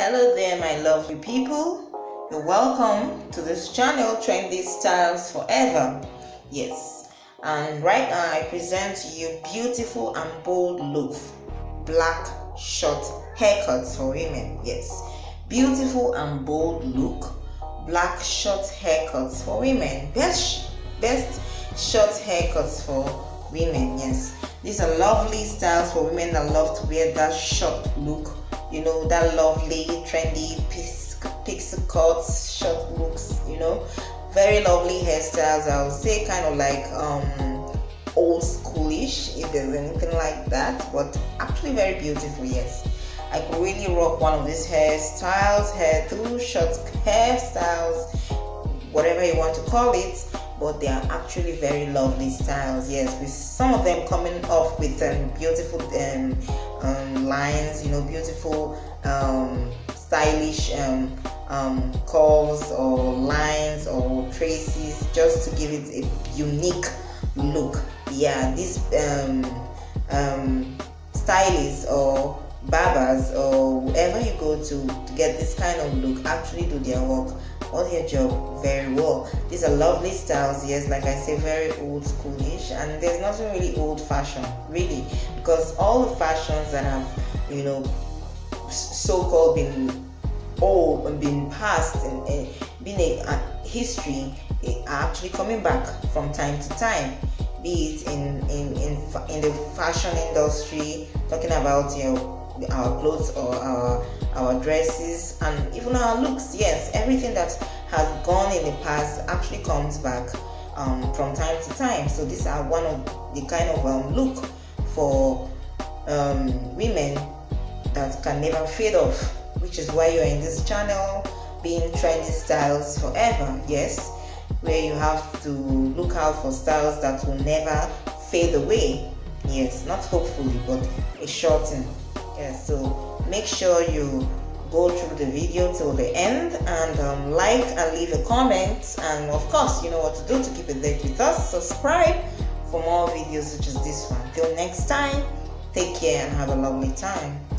Hello there, my lovely people. You're welcome to this channel, Trendy Styles Forever. Yes, and right now I present to you beautiful and bold look, black short haircuts for women. Yes, beautiful and bold look, black short haircuts for women. Best short haircuts for women. Yes, these are lovely styles for women that love to wear that short look. You know, that lovely trendy pixel cuts, short looks, you know, very lovely hairstyles. I would say kind of like old schoolish, if there's anything like that, but actually very beautiful. Yes, I could really rock one of these hairstyles, short hairstyles, whatever you want to call it, but they are actually very lovely styles. Yes, with some of them coming off with beautiful lines, you know, beautiful stylish curls or lines or traces, just to give it a unique look. Yeah, these stylists or barbers or wherever you go to get this kind of look actually do their work or their job very well. These are lovely styles. Yes, like I say, very old schoolish, and there's nothing really old fashioned really, because all the fashions that have, you know, so-called been old and been past and been a history are actually coming back from time to time, be it in the fashion industry, talking about our clothes or our dresses and even our looks. Yes, everything that has gone in the past actually comes back from time to time. So these are one of the kind of look for women that can never fade off, which is why you're in this channel, being Trendy Styles Forever. Yes, where you have to look out for styles that will never fade away. Yes, not hopefully, but a shorten. Yeah, so make sure you go through the video till the end and like and leave a comment, and of course you know what to do to keep it there with us. Subscribe for more videos such as this one. Till next time, take care and have a lovely time.